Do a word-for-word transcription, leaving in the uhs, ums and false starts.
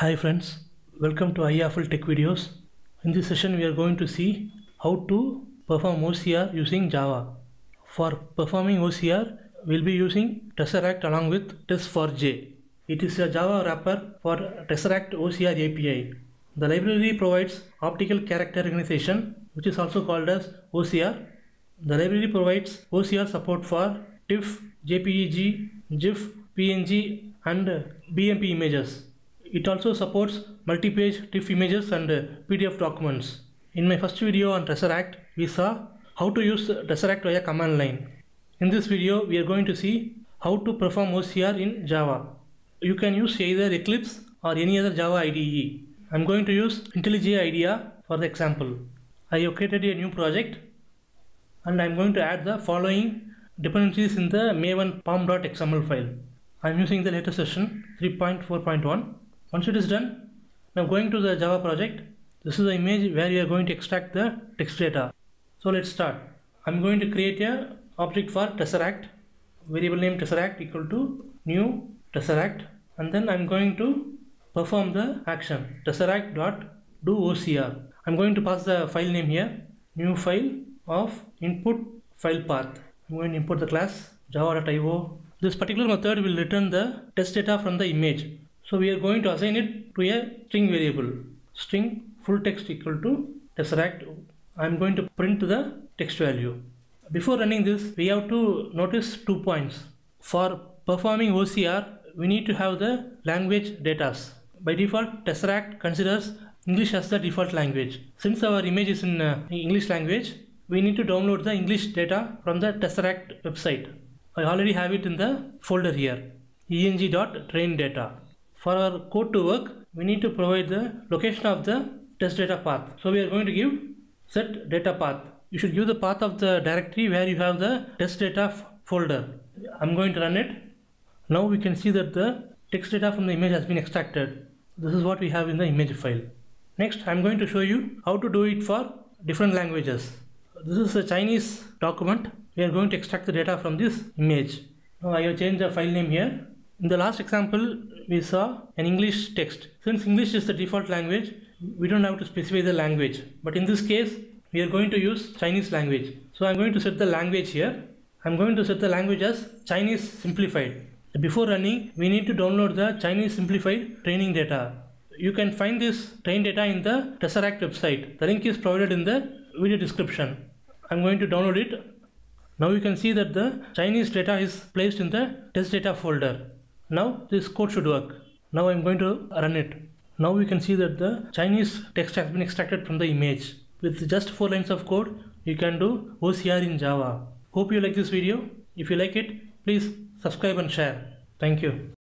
Hi friends, welcome to iYaffle Tech Videos. In this session we are going to see how to perform O C R using Java. For performing O C R, we will be using Tesseract along with Tess four J. It is a Java wrapper for Tesseract O C R A P I. The library provides optical character recognition, which is also called as O C R. The library provides O C R support for TIFF, JPEG, GIF, P N G and B M P images. It also supports multi-page TIFF images and P D F documents. In my first video on Tesseract, we saw how to use Tesseract via command line. In this video, we are going to see how to perform O C R in Java. You can use either Eclipse or any other Java I D E. I'm going to use IntelliJ IDEA for the example. I have created a new project and I'm going to add the following dependencies in the maven pom dot X M L file. I'm using the latest version three point four point one. Once it is done, now going to the Java project. This is the image where we are going to extract the text data. So let's start. I'm going to create a object for Tesseract, variable name Tesseract equal to new Tesseract, and then I'm going to perform the action Tesseract dot do O C R. I'm going to pass the file name here, new file of input file path. I'm going to import the class java dot i o. This particular method will return the test data from the image. So we are going to assign it to a string variable, string full text equal to Tesseract. I'm going to print the text value. Before running this, we have to notice two points. For performing O C R, we need to have the language data. By default, Tesseract considers English as the default language. Since our image is in uh, English language, we need to download the English data from the Tesseract website. I already have it in the folder here, E N G dot train data. For our code to work, we need to provide the location of the test data path. So we are going to give set data path. You should give the path of the directory where you have the test data folder. I'm going to run it. Now we can see that the text data from the image has been extracted. This is what we have in the image file. Next, I'm going to show you how to do it for different languages. This is a Chinese document. We are going to extract the data from this image. Now I have changed the file name here. In the last example, we saw an English text. Since English is the default language, we don't have to specify the language. But in this case, we are going to use Chinese language. So I'm going to set the language here. I'm going to set the language as Chinese simplified. Before running, we need to download the Chinese simplified training data. You can find this train data in the Tesseract website. The link is provided in the video description. I'm going to download it. Now you can see that the Chinese data is placed in the test data folder. Now this code should work. Now I'm going to run it. Now we can see that the Chinese text has been extracted from the image. With just four lines of code, you can do O C R in Java. Hope you like this video. If you like it, please subscribe and share. Thank you.